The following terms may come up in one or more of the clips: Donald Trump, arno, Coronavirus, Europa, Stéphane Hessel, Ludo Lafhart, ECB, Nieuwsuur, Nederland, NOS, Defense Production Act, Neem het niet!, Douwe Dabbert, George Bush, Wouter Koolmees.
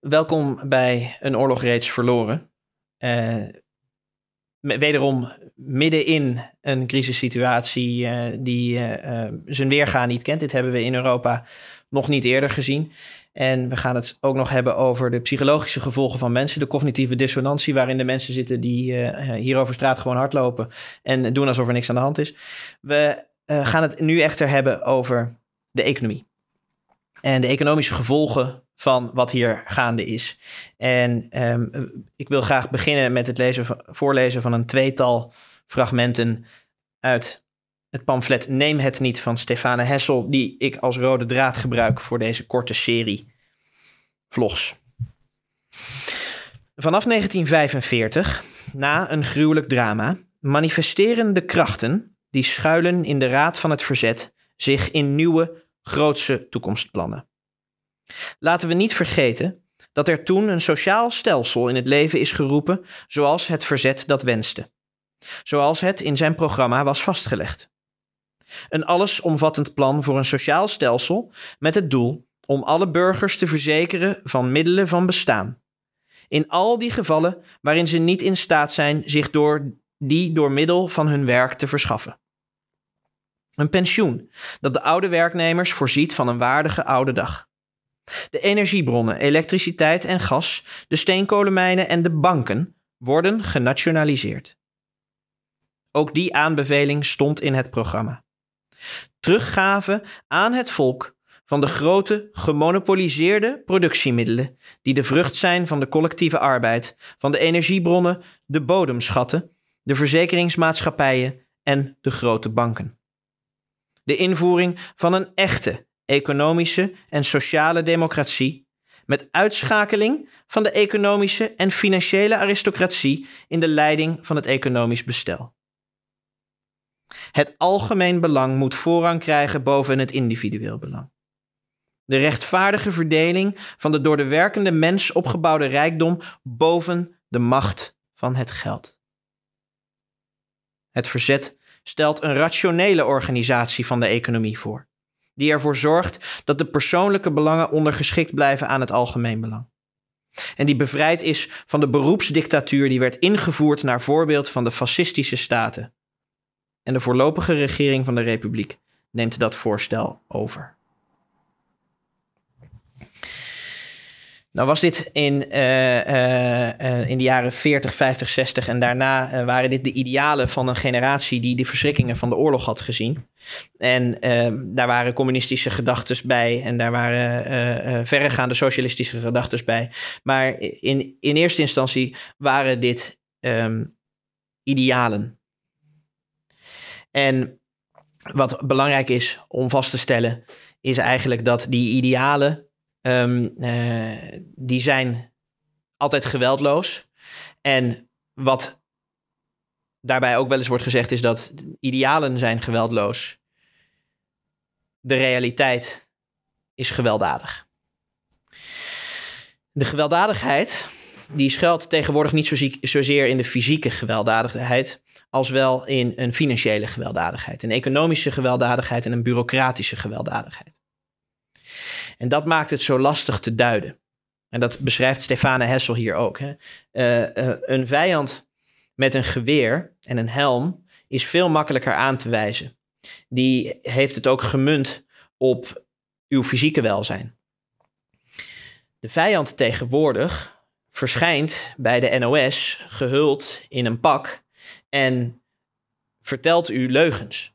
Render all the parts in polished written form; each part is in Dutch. Welkom bij Een Oorlog Reeds Verloren. Wederom midden in een crisissituatie die zijn weerga niet kent. Dit hebben we in Europa nog niet eerder gezien. En we gaan het ook nog hebben over de psychologische gevolgen van mensen. De cognitieve dissonantie waarin de mensen zitten die hier over straat gewoon hardlopen. En doen alsof er niks aan de hand is. We gaan het nu echter hebben over de economie. En de economische gevolgen van wat hier gaande is. En ik wil graag beginnen met het voorlezen van een tweetal fragmenten uit het pamflet Neem het niet! Van Stéphane Hessel, die ik als rode draad gebruik voor deze korte serie vlogs. Vanaf 1945, na een gruwelijk drama, manifesteren de krachten die schuilen in de Raad van het Verzet zich in nieuwe, grootse toekomstplannen. Laten we niet vergeten dat er toen een sociaal stelsel in het leven is geroepen zoals het verzet dat wenste. Zoals het in zijn programma was vastgelegd. Een allesomvattend plan voor een sociaal stelsel met het doel om alle burgers te verzekeren van middelen van bestaan. In al die gevallen waarin ze niet in staat zijn zich door middel van hun werk te verschaffen. Een pensioen dat de oude werknemers voorziet van een waardige oude dag. De energiebronnen, elektriciteit en gas, de steenkolenmijnen en de banken worden genationaliseerd. Ook die aanbeveling stond in het programma. Teruggave aan het volk van de grote gemonopoliseerde productiemiddelen die de vrucht zijn van de collectieve arbeid, van de energiebronnen, de bodemschatten, de verzekeringsmaatschappijen en de grote banken. De invoering van een echte economische en sociale democratie, met uitschakeling van de economische en financiële aristocratie in de leiding van het economisch bestel. Het algemeen belang moet voorrang krijgen boven het individueel belang. De rechtvaardige verdeling van de door de werkende mens opgebouwde rijkdom boven de macht van het geld. Het verzet stelt een rationele organisatie van de economie voor, die ervoor zorgt dat de persoonlijke belangen ondergeschikt blijven aan het algemeen belang. En die bevrijd is van de beroepsdictatuur die werd ingevoerd naar voorbeeld van de fascistische staten. En de voorlopige regering van de Republiek neemt dat voorstel over. Nou was dit in de jaren 40, 50, 60 en daarna waren dit de idealen van een generatie die de verschrikkingen van de oorlog had gezien. En daar waren communistische gedachtes bij en daar waren verregaande socialistische gedachtes bij. Maar in eerste instantie waren dit idealen. En wat belangrijk is om vast te stellen is eigenlijk dat die idealen die zijn altijd geweldloos. En wat daarbij ook wel eens wordt gezegd is dat idealen zijn geweldloos. De realiteit is gewelddadig. De gewelddadigheid die schuilt tegenwoordig niet zozeer in de fysieke gewelddadigheid als wel in een financiële gewelddadigheid, een economische gewelddadigheid en een bureaucratische gewelddadigheid. En dat maakt het zo lastig te duiden. En dat beschrijft Stéphane Hessel hier ook. Hè. Een vijand met een geweer en een helm is veel makkelijker aan te wijzen. Die heeft het ook gemunt op uw fysieke welzijn. De vijand tegenwoordig verschijnt bij de NOS gehuld in een pak en vertelt u leugens.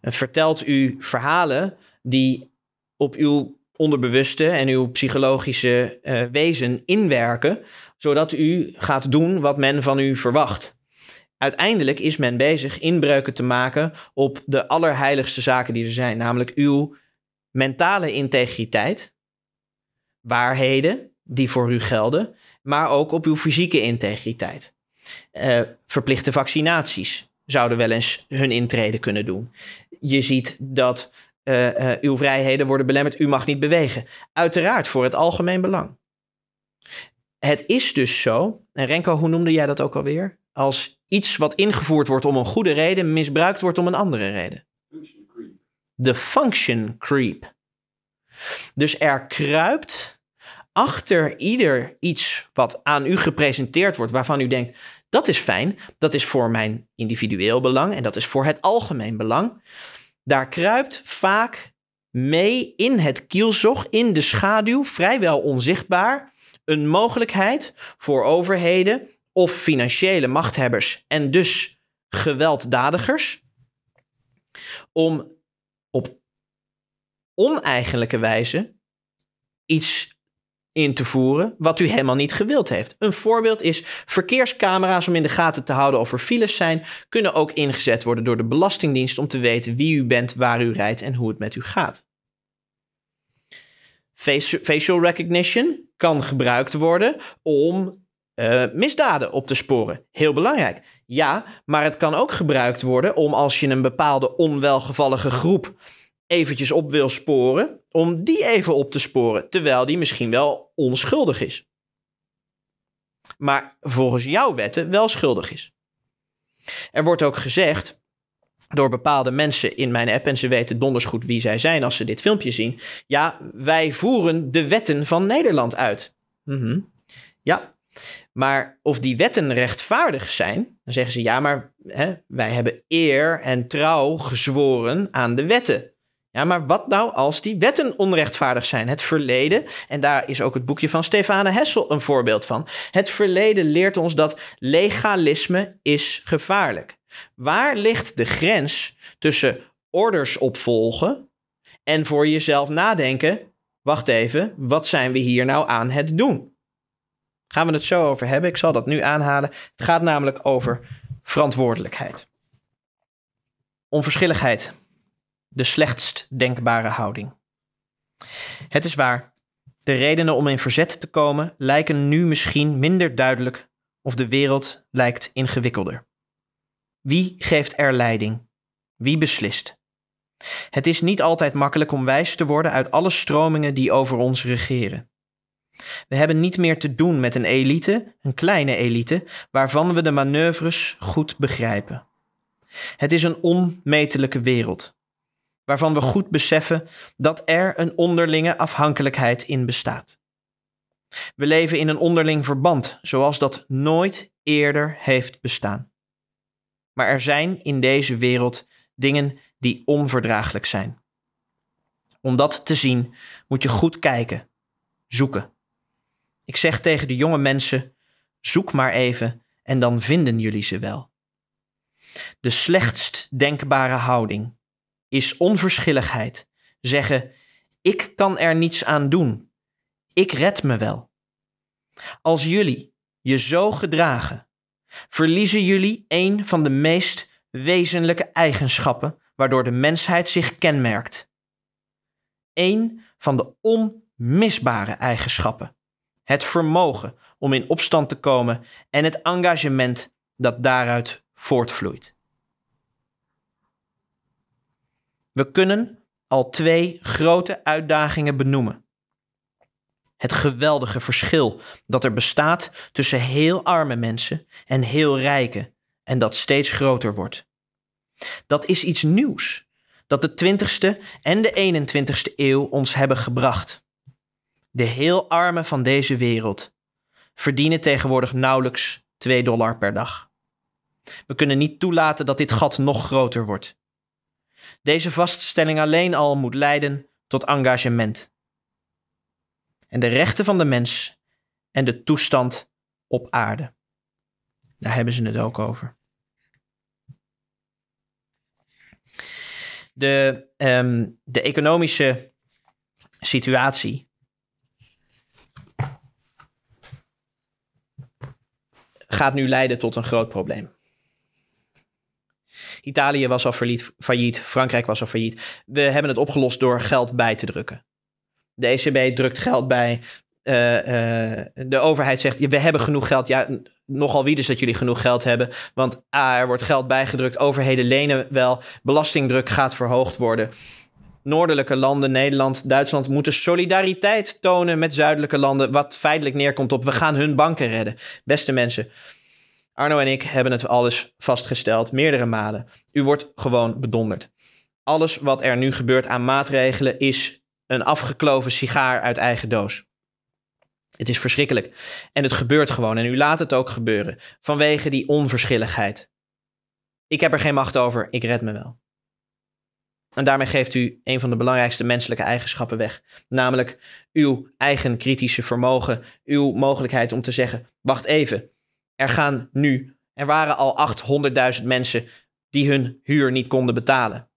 En vertelt u verhalen die op uw onderbewuste en uw psychologische wezen inwerken, zodat u gaat doen wat men van u verwacht. Uiteindelijk is men bezig inbreuken te maken op de allerheiligste zaken die er zijn, namelijk uw mentale integriteit, waarheden die voor u gelden, maar ook op uw fysieke integriteit. Verplichte vaccinaties zouden wel eens hun intrede kunnen doen. Je ziet dat uw vrijheden worden belemmerd, u mag niet bewegen. Uiteraard voor het algemeen belang. Het is dus zo En Renko, hoe noemde jij dat ook alweer? Als iets wat ingevoerd wordt om een goede reden, misbruikt wordt om een andere reden. Function creep. De function creep. Dus er kruipt achter ieder iets wat aan u gepresenteerd wordt, waarvan u denkt, dat is fijn, dat is voor mijn individueel belang en dat is voor het algemeen belang. Daar kruipt vaak mee in het kielzog, in de schaduw, vrijwel onzichtbaar, een mogelijkheid voor overheden of financiële machthebbers en dus gewelddadigers om op oneigenlijke wijze iets in te voeren wat u helemaal niet gewild heeft. Een voorbeeld is verkeerscamera's om in de gaten te houden of er files zijn, kunnen ook ingezet worden door de Belastingdienst om te weten wie u bent, waar u rijdt en hoe het met u gaat. Facial recognition kan gebruikt worden om misdaden op te sporen. Heel belangrijk. Ja, maar het kan ook gebruikt worden om als je een bepaalde onwelgevallige groep eventjes op wil sporen, om die even op te sporen, terwijl die misschien wel onschuldig is. Maar volgens jouw wetten wel schuldig is. Er wordt ook gezegd door bepaalde mensen in mijn app, en ze weten donders goed wie zij zijn als ze dit filmpje zien, ja, wij voeren de wetten van Nederland uit. Ja, maar of die wetten rechtvaardig zijn, dan zeggen ze, ja, maar hè, wij hebben eer en trouw gezworen aan de wetten. Ja, maar wat nou als die wetten onrechtvaardig zijn? Het verleden, en daar is ook het boekje van Stéphane Hessel een voorbeeld van. Het verleden leert ons dat legalisme is gevaarlijk. Waar ligt de grens tussen orders opvolgen en voor jezelf nadenken, wacht even, wat zijn we hier nou aan het doen? Gaan we het zo over hebben, ik zal dat nu aanhalen. Het gaat namelijk over verantwoordelijkheid. Onverschilligheid. De slechtst denkbare houding. Het is waar, de redenen om in verzet te komen lijken nu misschien minder duidelijk of de wereld lijkt ingewikkelder. Wie geeft er leiding? Wie beslist? Het is niet altijd makkelijk om wijs te worden uit alle stromingen die over ons regeren. We hebben niet meer te doen met een elite, een kleine elite, waarvan we de manoeuvres goed begrijpen. Het is een onmetelijke wereld, waarvan we goed beseffen dat er een onderlinge afhankelijkheid in bestaat. We leven in een onderling verband, zoals dat nooit eerder heeft bestaan. Maar er zijn in deze wereld dingen die onverdraaglijk zijn. Om dat te zien moet je goed kijken, zoeken. Ik zeg tegen de jonge mensen, zoek maar even en dan vinden jullie ze wel. De slechtst denkbare houding is onverschilligheid. Zeggen, ik kan er niets aan doen. Ik red me wel. Als jullie je zo gedragen, verliezen jullie een van de meest wezenlijke eigenschappen waardoor de mensheid zich kenmerkt. Een van de onmisbare eigenschappen. Het vermogen om in opstand te komen en het engagement dat daaruit voortvloeit. We kunnen al twee grote uitdagingen benoemen. Het geweldige verschil dat er bestaat tussen heel arme mensen en heel rijke en dat steeds groter wordt. Dat is iets nieuws dat de 20e en de 21e eeuw ons hebben gebracht. De heel armen van deze wereld verdienen tegenwoordig nauwelijks $2 per dag. We kunnen niet toelaten dat dit gat nog groter wordt. Deze vaststelling alleen al moet leiden tot engagement. En de rechten van de mens en de toestand op aarde. Daar hebben ze het ook over. De economische situatie gaat nu leiden tot een groot probleem. Italië was al failliet, Frankrijk was al failliet. We hebben het opgelost door geld bij te drukken. De ECB drukt geld bij. De overheid zegt, we hebben genoeg geld. Ja, nogal wie dus dat jullie genoeg geld hebben. Want er wordt geld bijgedrukt, overheden lenen wel. Belastingdruk gaat verhoogd worden. Noordelijke landen, Nederland, Duitsland, moeten solidariteit tonen met zuidelijke landen, wat feitelijk neerkomt op we gaan hun banken redden. Beste mensen, Arno en ik hebben het alles vastgesteld, meerdere malen. U wordt gewoon bedonderd. Alles wat er nu gebeurt aan maatregelen is een afgekloven sigaar uit eigen doos. Het is verschrikkelijk. En het gebeurt gewoon. En u laat het ook gebeuren. Vanwege die onverschilligheid. Ik heb er geen macht over. Ik red me wel. En daarmee geeft u een van de belangrijkste menselijke eigenschappen weg. Namelijk uw eigen kritische vermogen. Uw mogelijkheid om te zeggen, wacht even. Er waren al 800.000 mensen die hun huur niet konden betalen.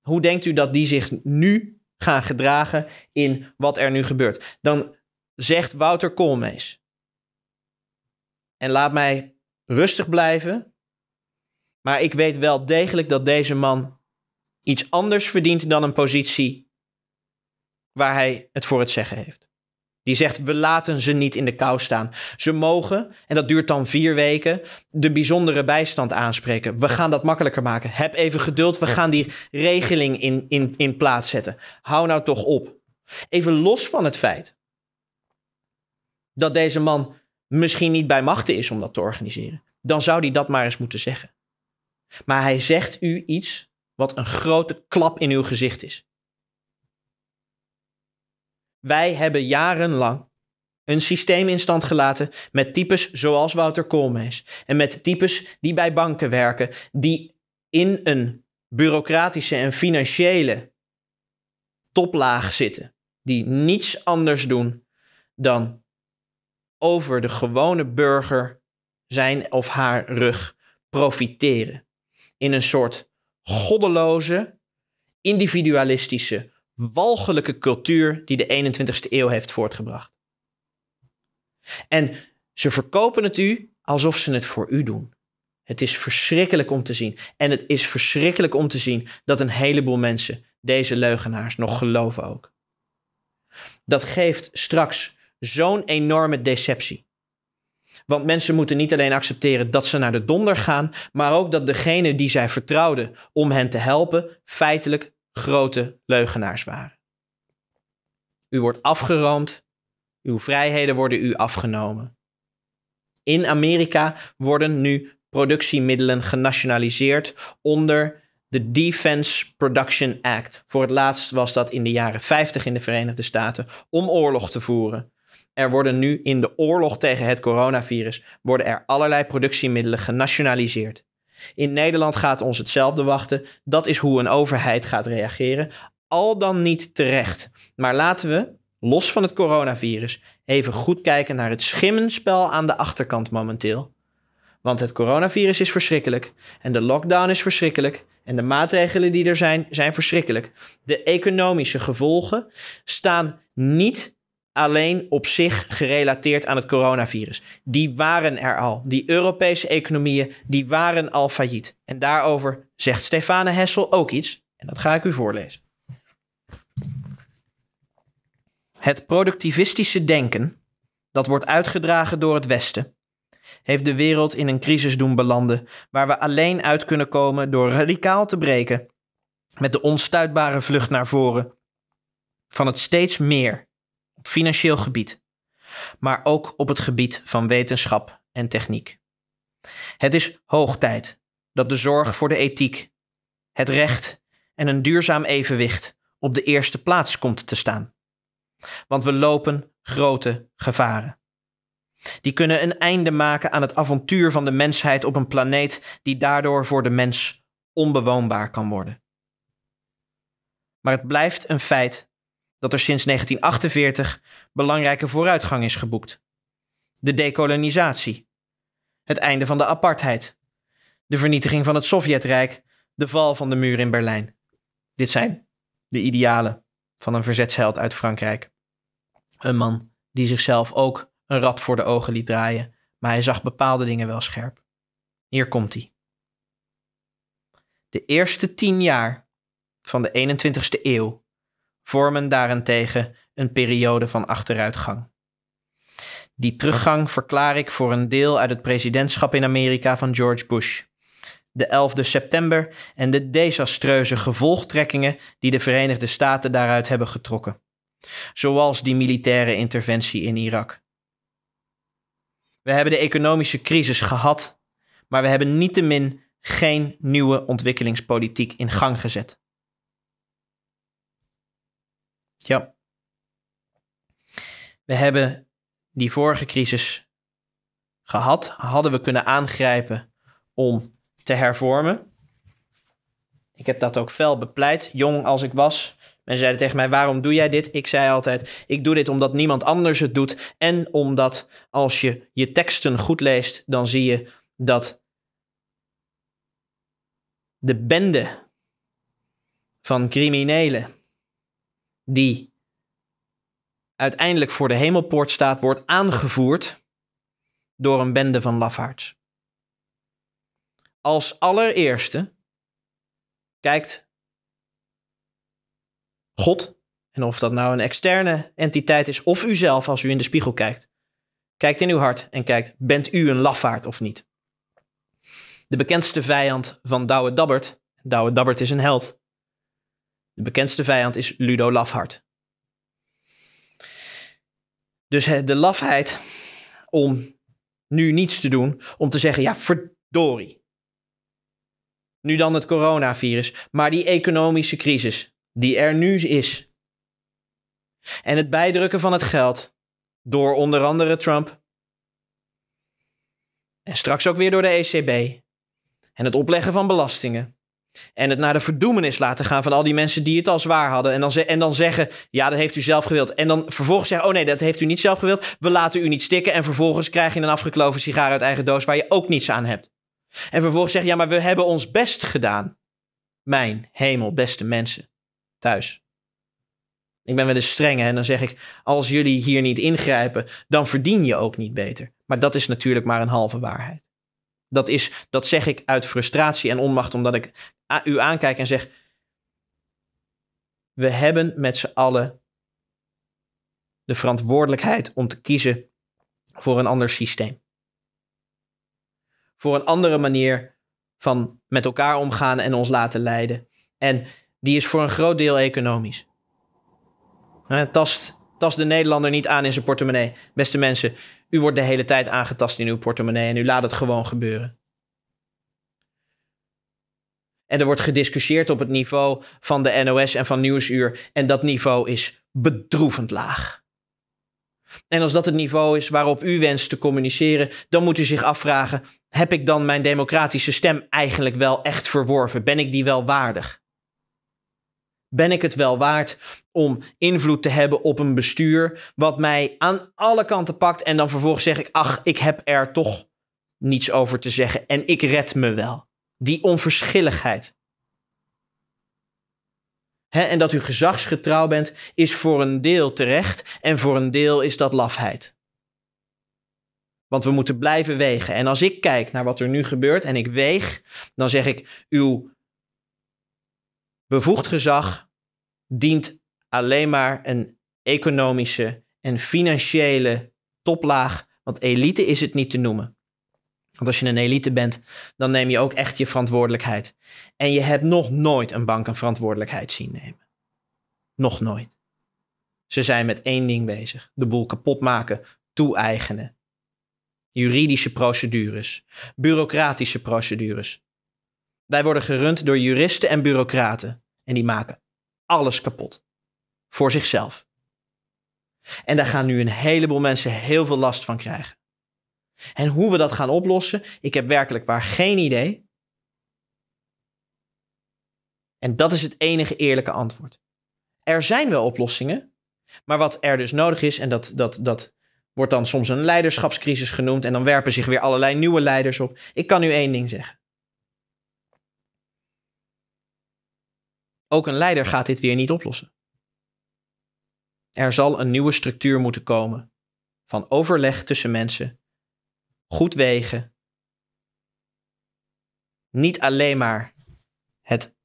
Hoe denkt u dat die zich nu gaan gedragen in wat er nu gebeurt? Dan zegt Wouter Koolmees. En laat mij rustig blijven. Maar ik weet wel degelijk dat deze man iets anders verdient dan een positie waar hij het voor het zeggen heeft. Die zegt, we laten ze niet in de kou staan. Ze mogen, en dat duurt dan 4 weken, de bijzondere bijstand aanspreken. We gaan dat makkelijker maken. Heb even geduld, we gaan die regeling in plaats zetten. Hou nou toch op. Even los van het feit dat deze man misschien niet bij machten is om dat te organiseren. Dan zou hij dat maar eens moeten zeggen. Maar hij zegt u iets wat een grote klap in uw gezicht is. Wij hebben jarenlang een systeem in stand gelaten met types zoals Wouter Koolmees. En met types die bij banken werken, die in een bureaucratische en financiële toplaag zitten. Die niets anders doen dan over de gewone burger zijn of haar rug profiteren. In een soort goddeloze, individualistische, walgelijke cultuur die de 21ste eeuw heeft voortgebracht. En ze verkopen het u alsof ze het voor u doen. Het is verschrikkelijk om te zien. En het is verschrikkelijk om te zien dat een heleboel mensen deze leugenaars nog geloven ook. Dat geeft straks zo'n enorme deceptie. Want mensen moeten niet alleen accepteren dat ze naar de donder gaan, maar ook dat degene die zij vertrouwden om hen te helpen, feitelijk grote leugenaars waren. U wordt afgeroomd. Uw vrijheden worden u afgenomen. In Amerika worden nu productiemiddelen genationaliseerd onder de Defense Production Act. Voor het laatst was dat in de jaren 50 in de Verenigde Staten om oorlog te voeren. Er worden nu in de oorlog tegen het coronavirus worden er allerlei productiemiddelen genationaliseerd. In Nederland gaat ons hetzelfde wachten. Dat is hoe een overheid gaat reageren. Al dan niet terecht. Maar laten we, los van het coronavirus, even goed kijken naar het schimmenspel aan de achterkant momenteel. Want het coronavirus is verschrikkelijk. En de lockdown is verschrikkelijk. En de maatregelen die er zijn, zijn verschrikkelijk. De economische gevolgen staan niet alleen op zich gerelateerd aan het coronavirus. Die waren er al. Die Europese economieën, die waren al failliet. En daarover zegt Stéphane Hessel ook iets. En dat ga ik u voorlezen. Het productivistische denken, dat wordt uitgedragen door het Westen, heeft de wereld in een crisis doen belanden, waar we alleen uit kunnen komen door radicaal te breken met de onstuitbare vlucht naar voren van het steeds meer op financieel gebied, maar ook op het gebied van wetenschap en techniek. Het is hoog tijd dat de zorg voor de ethiek, het recht en een duurzaam evenwicht op de eerste plaats komt te staan. Want we lopen grote gevaren. Die kunnen een einde maken aan het avontuur van de mensheid op een planeet die daardoor voor de mens onbewoonbaar kan worden. Maar het blijft een feit dat er sinds 1948 belangrijke vooruitgang is geboekt. De dekolonisatie, het einde van de apartheid, de vernietiging van het Sovjetrijk, de val van de muur in Berlijn. Dit zijn de idealen van een verzetsheld uit Frankrijk. Een man die zichzelf ook een rad voor de ogen liet draaien, maar hij zag bepaalde dingen wel scherp. Hier komt hij. De eerste 10 jaar van de 21ste eeuw vormen daarentegen een periode van achteruitgang. Die teruggang verklaar ik voor een deel uit het presidentschap in Amerika van George Bush, de 11e september en de desastreuze gevolgtrekkingen die de Verenigde Staten daaruit hebben getrokken. Zoals die militaire interventie in Irak. We hebben de economische crisis gehad, maar we hebben niettemin geen nieuwe ontwikkelingspolitiek in gang gezet. Ja. We hebben die vorige crisis gehad, hadden we kunnen aangrijpen om te hervormen. Ik heb dat ook fel bepleit, jong als ik was. Men zeiden tegen mij, waarom doe jij dit? Ik zei altijd, ik doe dit omdat niemand anders het doet. En omdat als je je teksten goed leest, dan zie je dat de bende van criminelen die uiteindelijk voor de hemelpoort staat, wordt aangevoerd door een bende van lafaards. Als allereerste kijkt God, en of dat nou een externe entiteit is, of u zelf als u in de spiegel kijkt. Kijkt in uw hart en kijkt, bent u een lafaard of niet? De bekendste vijand van Douwe Dabbert, Douwe Dabbert is een held. De bekendste vijand is Ludo Lafhart. Dus de lafheid om nu niets te doen, om te zeggen, ja verdorie. Nu dan het coronavirus, maar die economische crisis die er nu is. En het bijdrukken van het geld door onder andere Trump. En straks ook weer door de ECB. En het opleggen van belastingen. En het naar de verdoemenis laten gaan van al die mensen die het al zwaar hadden. En dan zeggen, ja dat heeft u zelf gewild. En dan vervolgens zeggen, oh nee dat heeft u niet zelf gewild. We laten u niet stikken. En vervolgens krijg je een afgekloven sigaar uit eigen doos waar je ook niets aan hebt. En vervolgens zeggen, ja maar we hebben ons best gedaan. Mijn hemel, beste mensen. Thuis. Ik ben wel eens streng en dan zeg ik, als jullie hier niet ingrijpen, dan verdien je ook niet beter. Maar dat is natuurlijk maar een halve waarheid. Dat zeg ik uit frustratie en onmacht, omdat ik u aankijk en zeg, we hebben met z'n allen de verantwoordelijkheid om te kiezen voor een ander systeem. Voor een andere manier van met elkaar omgaan en ons laten leiden. En die is voor een groot deel economisch. Tast de Nederlander niet aan in zijn portemonnee. Beste mensen, u wordt de hele tijd aangetast in uw portemonnee en u laat het gewoon gebeuren. En er wordt gediscussieerd op het niveau van de NOS en van Nieuwsuur en dat niveau is bedroevend laag. En als dat het niveau is waarop u wenst te communiceren, dan moet u zich afvragen, heb ik dan mijn democratische stem eigenlijk wel echt verworven? Ben ik die wel waardig? Ben ik het wel waard om invloed te hebben op een bestuur wat mij aan alle kanten pakt en dan vervolgens zeg ik, ach, ik heb er toch niets over te zeggen en ik red me wel. Die onverschilligheid. En dat u gezagsgetrouw bent is voor een deel terecht en voor een deel is dat lafheid. Want we moeten blijven wegen. En als ik kijk naar wat er nu gebeurt en ik weeg, dan zeg ik, uw bevoegd gezag dient alleen maar een economische en financiële toplaag, want elite is het niet te noemen. Want als je een elite bent, dan neem je ook echt je verantwoordelijkheid. En je hebt nog nooit een bank een verantwoordelijkheid zien nemen. Nog nooit. Ze zijn met één ding bezig. De boel kapot maken, toe-eigenen. Juridische procedures, bureaucratische procedures. Wij worden gerund door juristen en bureaucraten. En die maken alles kapot. Voor zichzelf. En daar gaan nu een heleboel mensen heel veel last van krijgen. En hoe we dat gaan oplossen, ik heb werkelijk waar geen idee. En dat is het enige eerlijke antwoord. Er zijn wel oplossingen. Maar wat er dus nodig is, en dat wordt dan soms een leiderschapscrisis genoemd. En dan werpen zich weer allerlei nieuwe leiders op. Ik kan nu één ding zeggen. Ook een leider gaat dit weer niet oplossen. Er zal een nieuwe structuur moeten komen van overleg tussen mensen, goed wegen, niet alleen maar het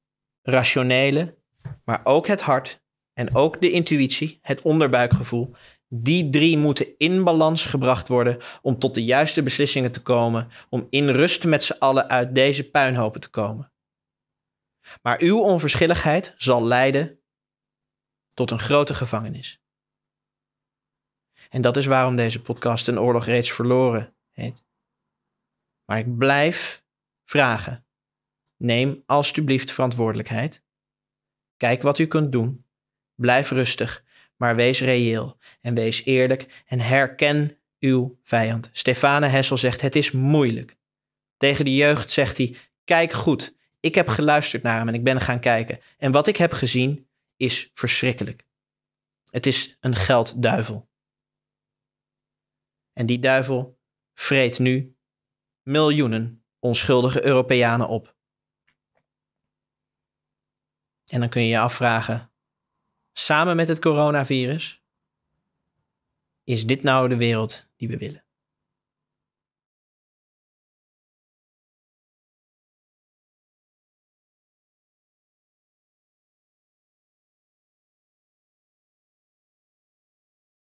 rationele, maar ook het hart en ook de intuïtie, het onderbuikgevoel. Die drie moeten in balans gebracht worden om tot de juiste beslissingen te komen, om in rust met z'n allen uit deze puinhopen te komen. Maar uw onverschilligheid zal leiden tot een grote gevangenis. En dat is waarom deze podcast Een Oorlog Reeds Verloren heet. Maar ik blijf vragen. Neem alstublieft verantwoordelijkheid. Kijk wat u kunt doen. Blijf rustig, maar wees reëel en wees eerlijk en herken uw vijand. Stéphane Hessel zegt, het is moeilijk. Tegen de jeugd zegt hij, kijk goed. Ik heb geluisterd naar hem en ik ben gaan kijken. En wat ik heb gezien is verschrikkelijk. Het is een geldduivel. En die duivel vreet nu miljoenen onschuldige Europeanen op. En dan kun je je afvragen, samen met het coronavirus, is dit nou de wereld die we willen?